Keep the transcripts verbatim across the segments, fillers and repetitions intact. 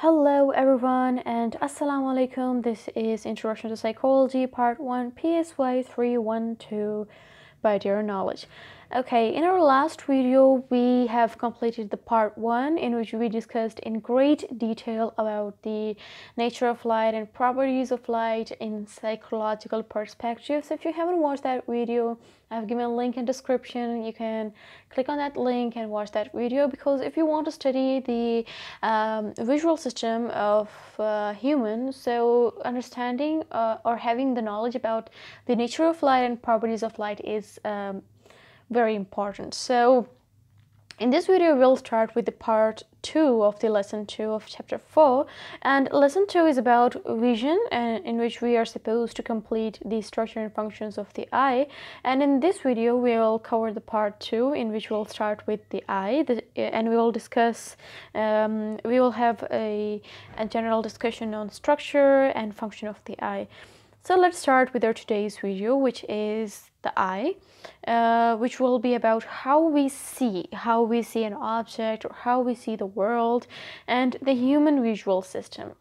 Hello everyone and assalamu alaikum. This is Introduction to Psychology Part one, P S Y three twelve by Dear Knowledge. Okay, in our last video we have completed the part one in which we discussed in great detail about the nature of light and properties of light in psychological perspectives. If you haven't watched that video, I've given a link in description. You can click on that link and watch that video, because if you want to study the um, visual system of uh, humans, so understanding uh, or having the knowledge about the nature of light and properties of light is um, very important. So in this video we'll start with the part two of the lesson two of chapter four, and lesson two is about vision, and in which we are supposed to complete the structure and functions of the eye. And in this video we'll cover the part two, in which we'll start with the eye, the, and we will discuss um, we will have a, a general discussion on structure and function of the eye. So let's start with our today's video, which is the eye, uh, which will be about how we see, how we see an object, or how we see the world, and the human visual system.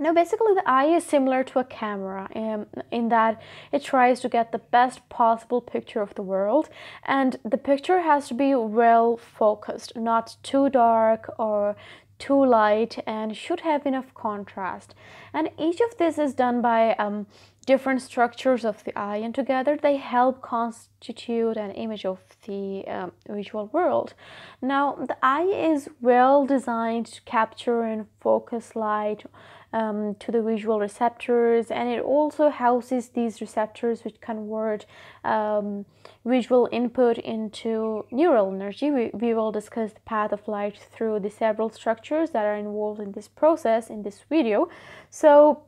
Now basically the eye is similar to a camera um, in that it tries to get the best possible picture of the world, and the picture has to be well focused, not too dark or too light, and should have enough contrast. And each of this is done by um, different structures of the eye, and together they help constitute an image of the um, visual world. Now the eye is well designed to capture and focus light um, to the visual receptors, and it also houses these receptors which convert um, visual input into neural energy. We, we will discuss the path of light through the several structures that are involved in this process in this video. So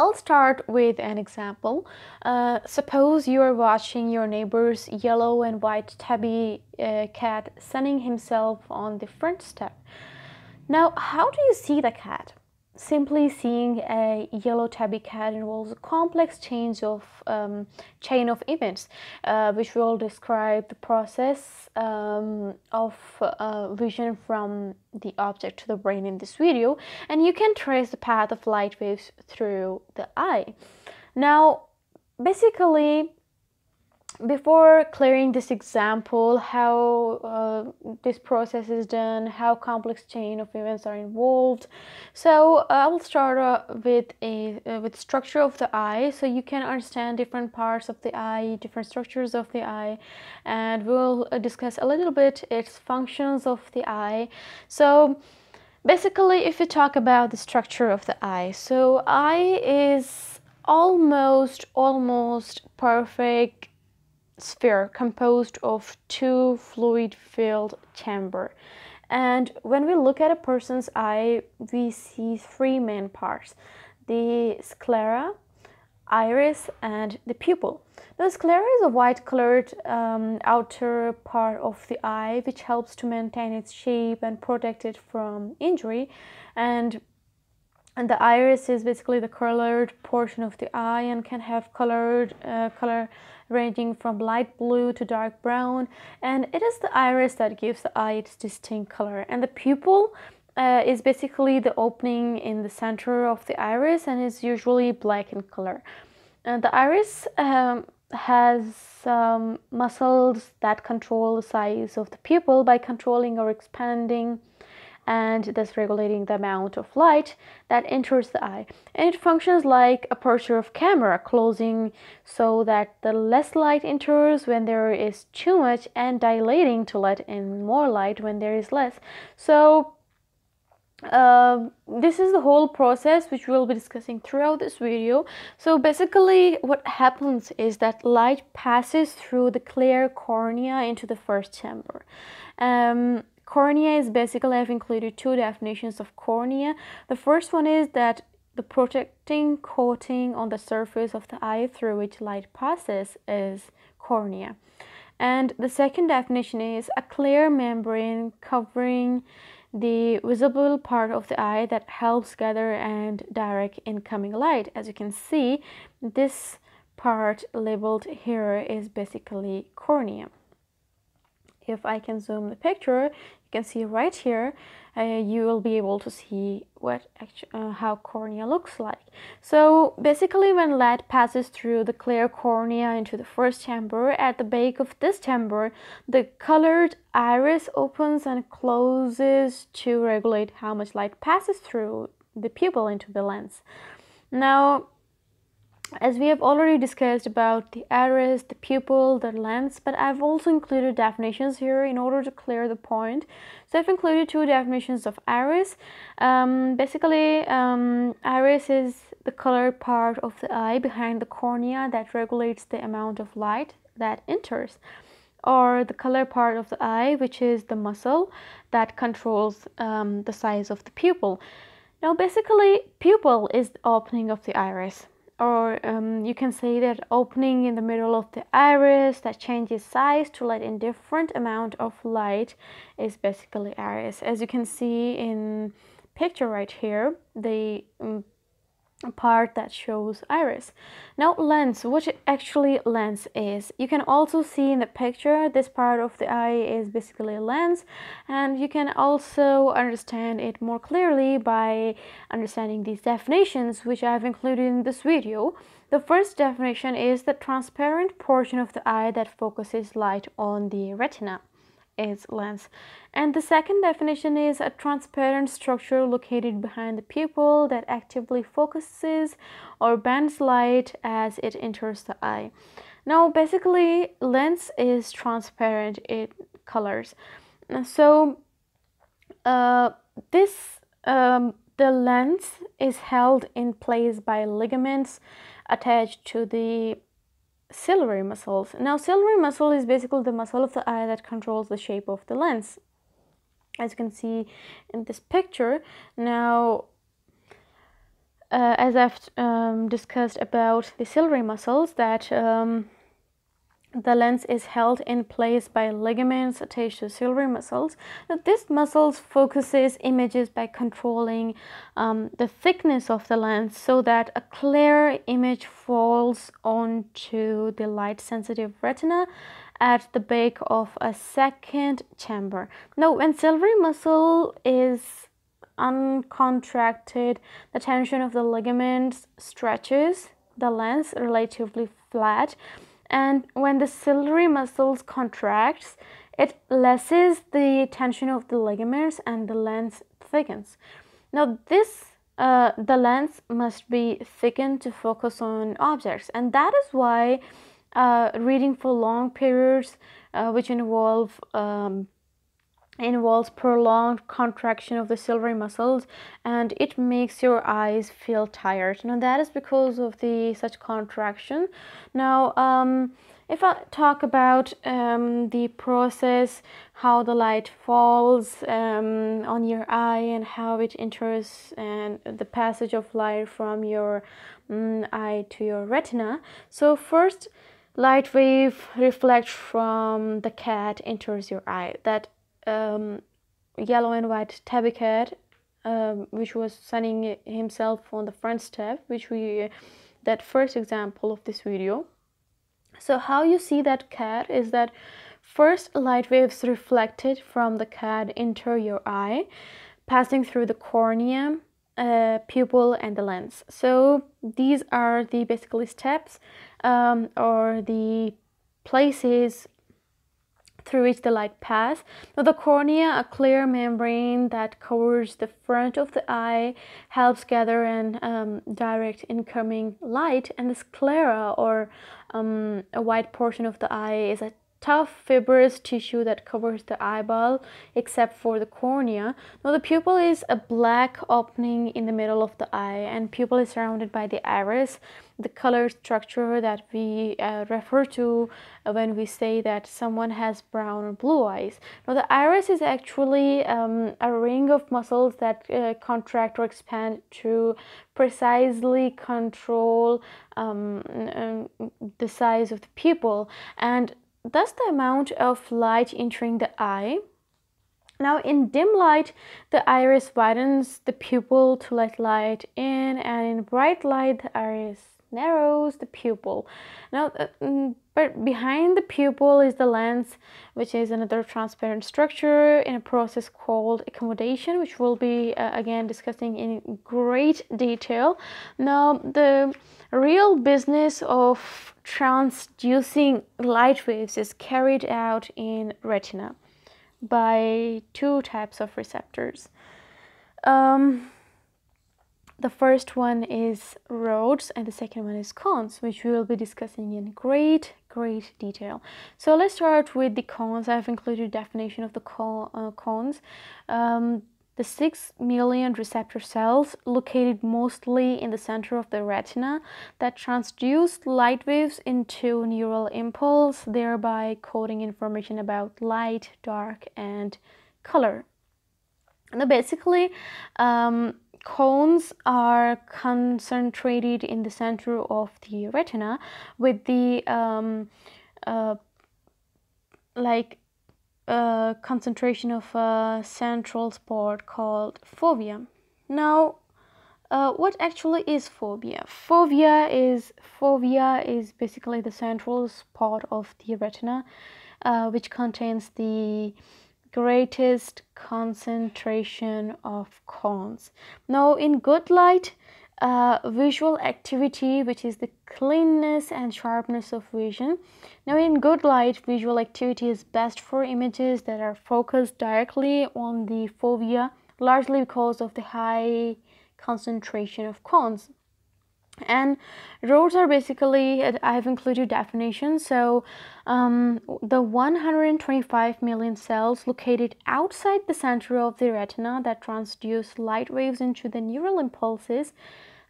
I'll start with an example. Uh, suppose you are watching your neighbor's yellow and white tabby uh, cat sunning himself on the front step. Now, how do you see the cat? Simply seeing a yellow tabby cat involves a complex change of um, chain of events, uh, which will describe the process um, of uh, vision from the object to the brain in this video, and you can trace the path of light waves through the eye. Now, basically, before clearing this example, how uh, this process is done, how complex chain of events are involved, so I will start uh, with a uh, with structure of the eye, so you can understand different parts of the eye, different structures of the eye, and we'll discuss a little bit its functions of the eye. So basically, if we talk about the structure of the eye, so eye is almost almost perfect sphere composed of two fluid filled chamber. And when we look at a person's eye, we see three main parts: the sclera, iris, and the pupil. The sclera is a white colored um, outer part of the eye, which helps to maintain its shape and protect it from injury. And And the iris is basically the colored portion of the eye, and can have colored uh, color ranging from light blue to dark brown. And it is the iris that gives the eye its distinct color. And the pupil uh, is basically the opening in the center of the iris, and is usually black in color. And the iris um, has um, muscles that control the size of the pupil by controlling or expanding, and thus regulating the amount of light that enters the eye. And it functions like aperture of camera, closing so that the less light enters when there is too much, and dilating to let in more light when there is less. So uh, this is the whole process which we'll be discussing throughout this video. So basically what happens is that light passes through the clear cornea into the first chamber. Um, Cornea is basically, I've included two definitions of cornea. The first one is that the protecting coating on the surface of the eye through which light passes is cornea. And the second definition is a clear membrane covering the visible part of the eye that helps gather and direct incoming light. As you can see, this part labeled here is basically cornea. If I can zoom the picture, you can see right here, uh, you will be able to see what uh, how cornea looks like. So basically, when light passes through the clear cornea into the first chamber, at the back of this chamber, the colored iris opens and closes to regulate how much light passes through the pupil into the lens. Now, as we have already discussed about the iris, the pupil, the lens, but I've also included definitions here in order to clear the point. So I've included two definitions of iris. Um, basically, um, iris is the colored part of the eye behind the cornea that regulates the amount of light that enters, or the color part of the eye, which is the muscle that controls um, the size of the pupil. Now, basically, pupil is the opening of the iris, or um, you can say that opening in the middle of the iris that changes size to let in different amount of light is basically iris. As you can see in picture right here, the um, part that shows iris. Now lens, what actually lens is, you can also see in the picture, this part of the eye is basically lens, and you can also understand it more clearly by understanding these definitions, which I've included in this video. The first definition is the transparent portion of the eye that focuses light on the retina is lens, and the second definition is a transparent structure located behind the pupil that actively focuses or bends light as it enters the eye. Now basically, lens is transparent, it colors. So uh, this um, the lens is held in place by ligaments attached to the ciliary muscles. Now ciliary muscle is basically the muscle of the eye that controls the shape of the lens, as you can see in this picture. Now uh, as I've um, discussed about the ciliary muscles, that um, the lens is held in place by ligaments attached to ciliary muscles. Now, this muscles focuses images by controlling um, the thickness of the lens so that a clear image falls onto the light-sensitive retina at the back of a second chamber. Now, when ciliary muscle is uncontracted, the tension of the ligaments stretches the lens relatively flat, and when the ciliary muscles contracts, it lessens the tension of the ligaments and the lens thickens. Now this uh, the lens must be thickened to focus on objects, and that is why uh, reading for long periods, uh, which involve um, involves prolonged contraction of the ciliary muscles, and it makes your eyes feel tired. Now that is because of the such contraction. Now um, if I talk about um, the process, how the light falls um, on your eye and how it enters, and the passage of light from your um, eye to your retina. So first, light wave reflects from the cat enters your eye, that Um, yellow and white tabby cat, um, which was sunning himself on the front step, which we that first example of this video. So how you see that cat is that first light waves reflected from the cat enter your eye, passing through the cornea, uh, pupil and the lens. So these are the basically steps um, or the places through which the light pass. Now the cornea, a clear membrane that covers the front of the eye, helps gather and um, direct incoming light, and the sclera, or um, a white portion of the eye, is a tough fibrous tissue that covers the eyeball except for the cornea. Now the pupil is a black opening in the middle of the eye, and pupil is surrounded by the iris, the color structure that we uh, refer to when we say that someone has brown or blue eyes. Now the iris is actually um, a ring of muscles that uh, contract or expand to precisely control um, the size of the pupil, and thus the amount of light entering the eye. Now in dim light, the iris widens the pupil to let light in, and in bright light, the iris narrows the pupil. Now, uh, but behind the pupil is the lens, which is another transparent structure in a process called accommodation, which we'll be uh, again discussing in great detail. Now, the real business of transducing light waves is carried out in retina by two types of receptors. Um, the first one is rods and the second one is cones, which we will be discussing in great great detail. So let's start with the cones. I've included definition of the con uh, cones. Um, the six million receptor cells located mostly in the center of the retina that transduce light waves into neural impulse, thereby coding information about light, dark, and color. Now, basically, um, cones are concentrated in the center of the retina with the um, uh, like uh, concentration of a central spot called fovea. Now, uh, what actually is fovea? Fovea is fovea is basically the central spot of the retina, uh, which contains the greatest concentration of cones. Now, in good light, uh, visual activity, which is the cleanness and sharpness of vision. Now, in good light, visual activity is best for images that are focused directly on the fovea, largely because of the high concentration of cones. And rods are basically, I've included definitions, so um, the one hundred twenty-five million cells located outside the center of the retina that transduce light waves into the neural impulses,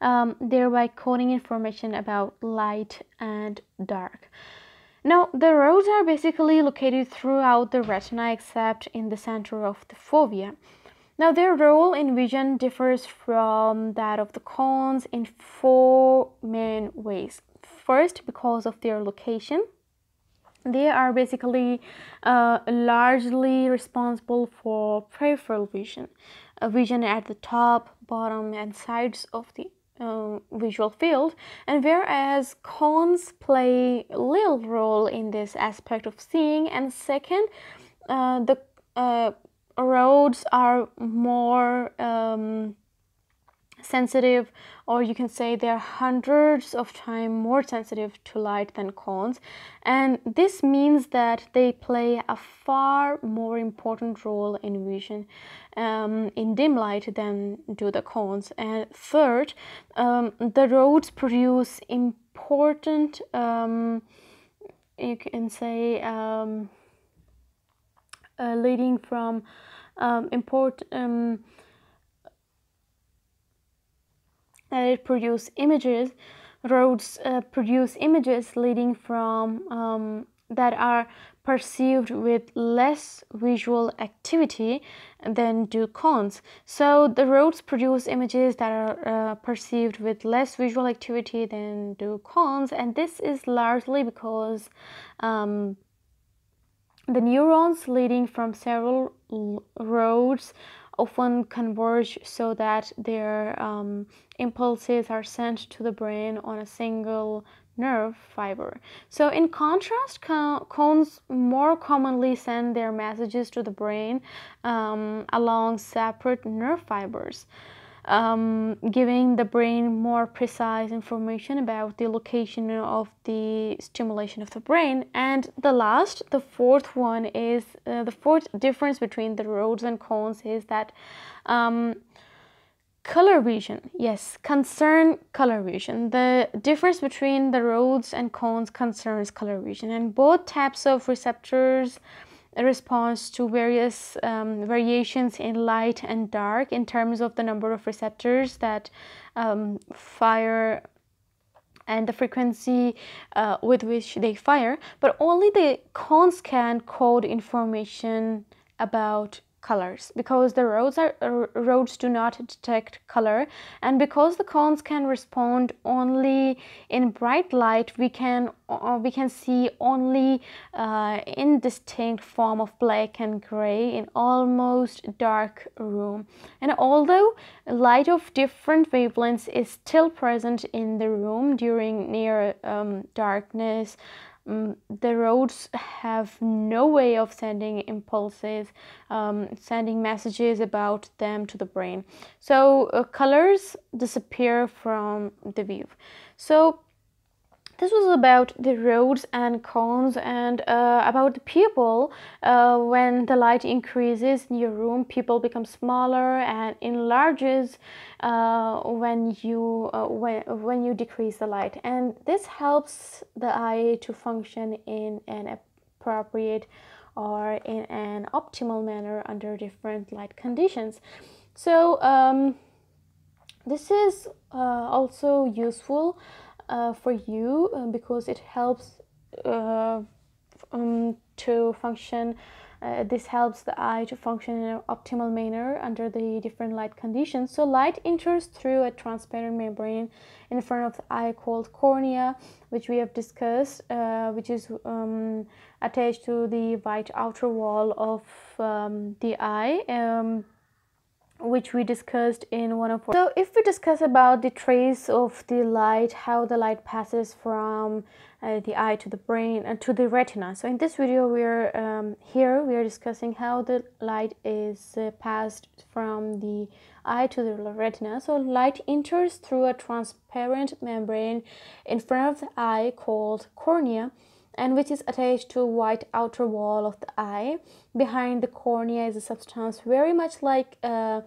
um, thereby coding information about light and dark. Now, the rods are basically located throughout the retina except in the center of the fovea. Now, their role in vision differs from that of the cones in four main ways. First, because of their location, they are basically uh, largely responsible for peripheral vision, uh, vision at the top, bottom, and sides of the uh, visual field, and whereas cones play little role in this aspect of seeing. And second, uh, the uh, rods are more um, sensitive, or you can say they're hundreds of times more sensitive to light than cones, and this means that they play a far more important role in vision um, in dim light than do the cones. And third, um, the rods produce important, um, you can say, um, Uh, leading from um, import um, that it produce images, roads uh, produce images leading from um, that are perceived with less visual activity than do cones. So the rods produce images that are uh, perceived with less visual activity than do cones, and this is largely because um, the neurons leading from several rods often converge so that their um, impulses are sent to the brain on a single nerve fiber. So in contrast, co cones more commonly send their messages to the brain um, along separate nerve fibers, um, giving the brain more precise information about the location of the stimulation of the brain. And the last, the fourth one is, uh, the fourth difference between the rods and cones is that um, color vision, yes, concern color vision. The difference between the rods and cones concerns color vision, and both types of receptors response to various um, variations in light and dark in terms of the number of receptors that um, fire and the frequency uh, with which they fire, but only the cones can code information about colors, because the roads are uh, roads do not detect color, and because the cones can respond only in bright light, we can uh, we can see only uh, indistinct form of black and gray in almost dark room. And although light of different wavelengths is still present in the room during near um, darkness, Um, the roads have no way of sending impulses, um, sending messages about them to the brain. So uh, colors disappear from the view. So this was about the roads and cones, and uh, about the people. Uh, when the light increases in your room, people become smaller and enlarges uh, when you uh, when when you decrease the light, and this helps the eye to function in an appropriate or in an optimal manner under different light conditions. So um, this is uh, also useful Uh, for you, uh, because it helps uh, um, to function, uh, this helps the eye to function in an optimal manner under the different light conditions. So light enters through a transparent membrane in front of the eye called cornea, which we have discussed, uh, which is um, attached to the white outer wall of um, the eye, um, which we discussed in one of our. So if we discuss about the trace of the light, how the light passes from uh, the eye to the brain and uh, to the retina. So in this video we're um, here we are discussing how the light is uh, passed from the eye to the retina. So light enters through a transparent membrane in front of the eye called cornea, and which is attached to a white outer wall of the eye. Behind the cornea is a substance very much like uh,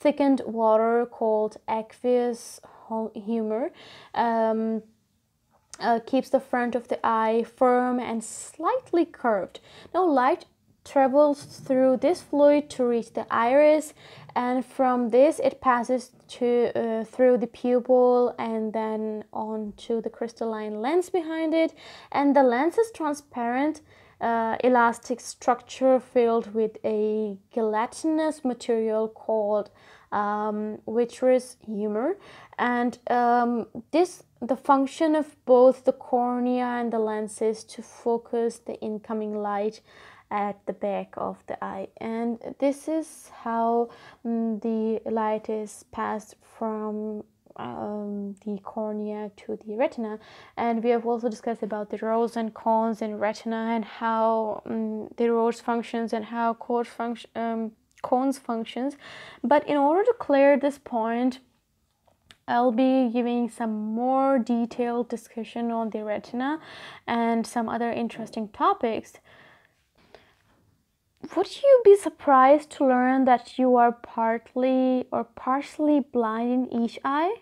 thickened water called aqueous humor. Um, uh, keeps the front of the eye firm and slightly curved. Now light travels through this fluid to reach the iris, and from this it passes to uh, through the pupil and then on to the crystalline lens behind it, and the lens is transparent uh, elastic structure filled with a gelatinous material called um, vitreous humor, and um, this the function of both the cornea and the lens is to focus the incoming light at the back of the eye. And this is how um, the light is passed from um, the cornea to the retina. And we have also discussed about the rows and cones in retina, and how um, the rows functions and how cone function, um, cones functions. But in order to clear this point, I'll be giving some more detailed discussion on the retina and some other interesting topics. Would you be surprised to learn that you are partly or partially blind in each eye?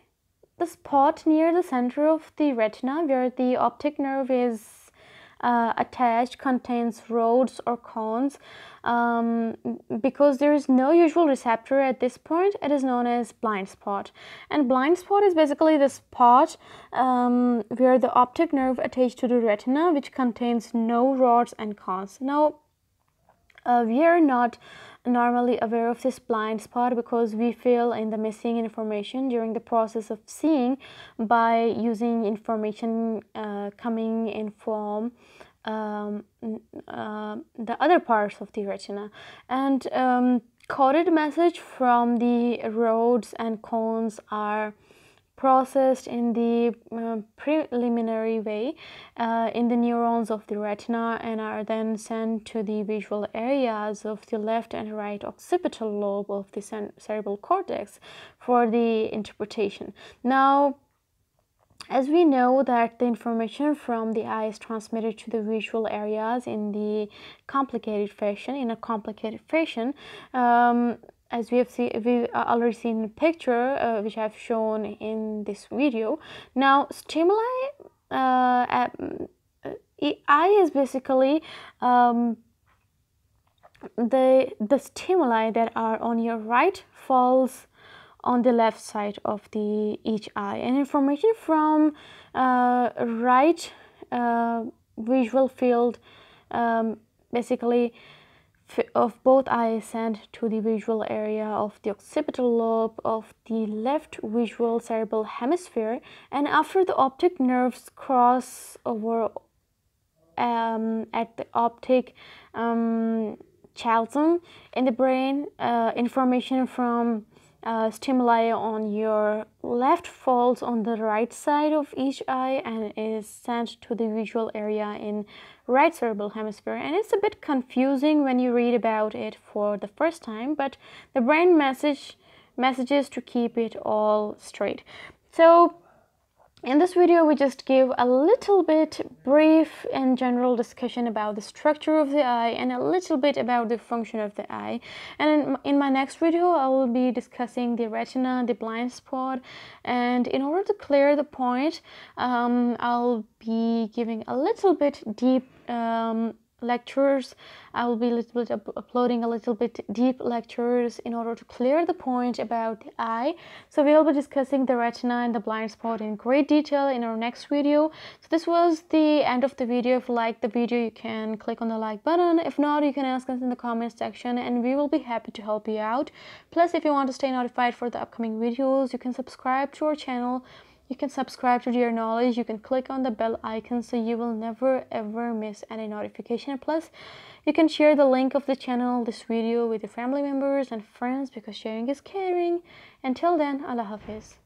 The spot near the center of the retina where the optic nerve is uh, attached contains rods or cones. Um, because there is no usual receptor at this point, it is known as blind spot. And blind spot is basically the spot um, where the optic nerve attached to the retina, which contains no rods and cones. Now, Uh, we are not normally aware of this blind spot because we fill in the missing information during the process of seeing by using information uh, coming in from um, uh, the other parts of the retina. And um, coded message from the rods and cones are processed in the uh, preliminary way uh, in the neurons of the retina, and are then sent to the visual areas of the left and right occipital lobe of the cerebral cortex for the interpretation. Now, as we know that the information from the eye is transmitted to the visual areas in the complicated fashion, in a complicated fashion, um, as we have see, we already seen a picture uh, which I've shown in this video. Now, stimuli, uh, at, uh, eye is basically um, the the stimuli that are on your right falls on the left side of the each eye, and information from uh, right uh, visual field um, basically of both eyes and to the visual area of the occipital lobe of the left visual cerebral hemisphere, and after the optic nerves cross over um, at the optic um, chiasm in the brain, uh, information from uh, stimuli on your left falls on the right side of each eye and is sent to the visual area in right cerebral hemisphere. And it's a bit confusing when you read about it for the first time, but the brain message messages to keep it all straight. So in this video, we just give a little bit brief and general discussion about the structure of the eye and a little bit about the function of the eye. And in my next video, I will be discussing the retina, the blind spot, and in order to clear the point, um, I'll be giving a little bit deep um, lectures. I will be little bit uploading a little bit deep lectures in order to clear the point about the eye. So we will be discussing the retina and the blind spot in great detail in our next video. So this was the end of the video. If you like the video, you can click on the like button. If not, you can ask us in the comment section and we will be happy to help you out. Plus, if you want to stay notified for the upcoming videos, you can subscribe to our channel. You can subscribe to Dear Knowledge. You can click on the bell icon so you will never ever miss any notification. Plus, you can share the link of the channel, this video, with your family members and friends, because sharing is caring. Until then, Allah Hafiz.